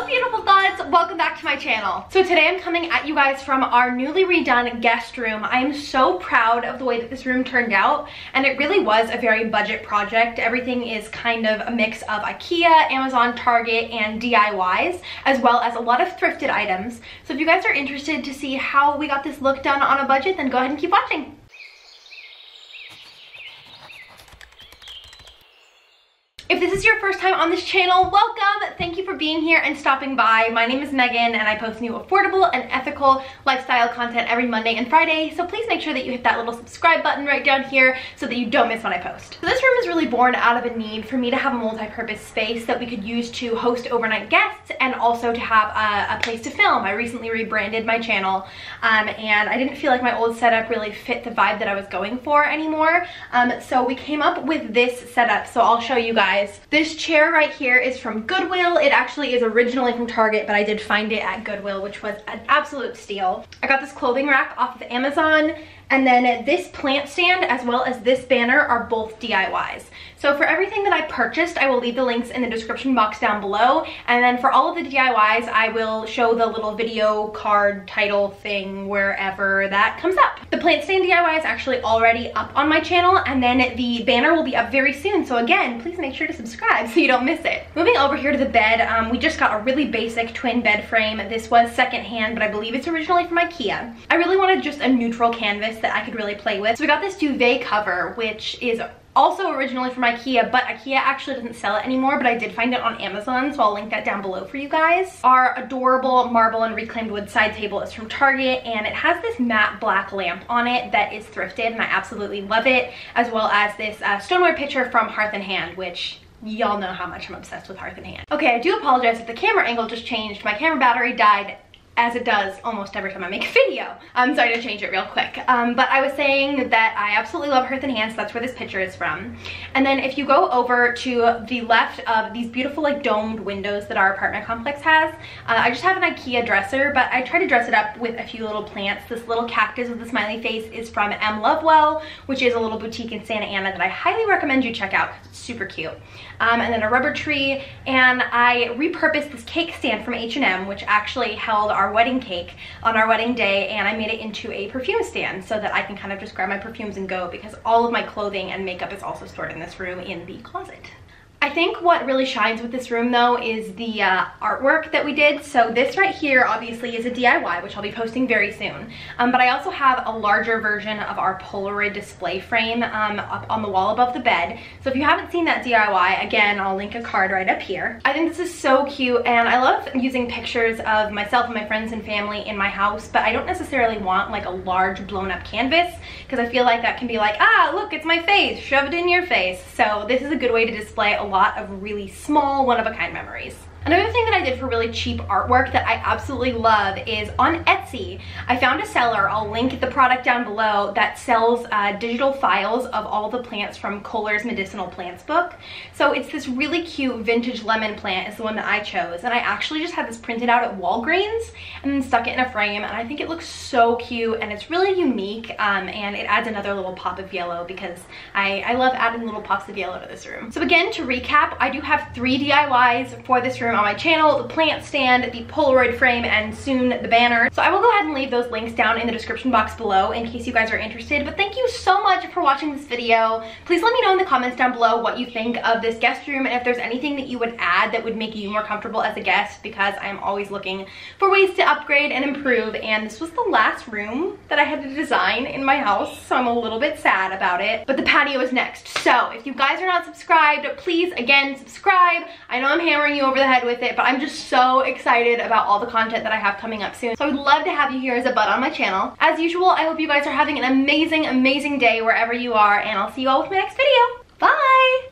Hello beautiful thoughts, welcome back to my channel. So today I'm coming at you guys from our newly redone guest room. I am so proud of the way that this room turned out, and it really was a very budget project. Everything is kind of a mix of IKEA, Amazon, Target, and DIYs, as well as a lot of thrifted items. So if you guys are interested to see how we got this look done on a budget, then go ahead and keep watching. If this is your first time on this channel, welcome! Thank you for being here and stopping by. My name is Megan and I post new affordable and ethical lifestyle content every Monday and Friday, so please make sure that you hit that little subscribe button right down here so that you don't miss when I post. So this room is really born out of a need for me to have a multi-purpose space that we could use to host overnight guests and also to have a place to film. I recently rebranded my channel and I didn't feel like my old setup really fit the vibe that I was going for anymore, so we came up with this setup. So I'll show you guys. This chair right here is from Goodwill. It actually is originally from Target, but I did find it at Goodwill, which was an absolute steal. I got this clothing rack off of Amazon, and then this plant stand as well as this banner are both DIYs. So for everything that I purchased, I will leave the links in the description box down below, and then for all of the DIYs, I will show the little video card title thing wherever that comes up. The plant stand DIY is actually already up on my channel, and then the banner will be up very soon, so again, please make sure to subscribe so you don't miss it. Moving over here to the bed, we just got a really basic twin bed frame. This was secondhand, but I believe it's originally from IKEA. I really wanted just a neutral canvas that I could really play with, so we got this duvet cover, which is also originally from IKEA, but IKEA actually doesn't sell it anymore, but I did find it on Amazon, so I'll link that down below for you guys. Our adorable marble and reclaimed wood side table is from Target, and it has this matte black lamp on it that is thrifted, and I absolutely love it, as well as this stoneware pitcher from Hearth and Hand, which y'all know how much I'm obsessed with Hearth and Hand. Okay, I do apologize if the camera angle just changed. My camera battery died, as it does almost every time I make a video. I'm sorry to change it real quick. But I was saying that I absolutely love Hearth and Hand, so that's where this picture is from. And then if you go over to the left of these beautiful like domed windows that our apartment complex has, I just have an IKEA dresser, but I try to dress it up with a few little plants. This little cactus with the smiley face is from M. Lovewell, which is a little boutique in Santa Ana that I highly recommend you check out. It's super cute. And then a rubber tree, and I repurposed this cake stand from H&M, which actually held our wedding cake on our wedding day, and I made it into a perfume stand so that I can kind of just grab my perfumes and go, because all of my clothing and makeup is also stored in this room in the closet. I think what really shines with this room though is the artwork that we did. So this right here obviously is a DIY, which I'll be posting very soon. But I also have a larger version of our Polaroid display frame up on the wall above the bed. So if you haven't seen that DIY, again, I'll link a card right up here. I think this is so cute, and I love using pictures of myself and my friends and family in my house, but I don't necessarily want like a large blown up canvas, because I feel like that can be like, ah, look, it's my face, shove it in your face. So this is a good way to display a lot of really small, one-of-a-kind memories. Another thing that I did for really cheap artwork that I absolutely love is on Etsy. I found a seller, I'll link the product down below, that sells digital files of all the plants from Kohler's Medicinal Plants book. So it's this really cute vintage lemon plant is the one that I chose, and I actually just had this printed out at Walgreens and then stuck it in a frame, and I think it looks so cute, and it's really unique, and it adds another little pop of yellow, because I love adding little pops of yellow to this room. So again, to recap, I do have 3 DIYs for this room on my channel: the plant stand, the Polaroid frame, and soon the banner. So I will go ahead and leave those links down in the description box below in case you guys are interested, but thank you so much for watching this video. Please let me know in the comments down below what you think of this guest room, and if there's anything that you would add that would make you more comfortable as a guest, because I'm always looking for ways to upgrade and improve, and this was the last room that I had to design in my house, so I'm a little bit sad about it, but the patio is next. So if you guys are not subscribed, please again subscribe. I know I'm hammering you over the head with it, but I'm just so excited about all the content that I have coming up soon, so I would love to have you here as a bud on my channel. As usual, I hope you guys are having an amazing, amazing day wherever you are, and I'll see you all with my next video. Bye!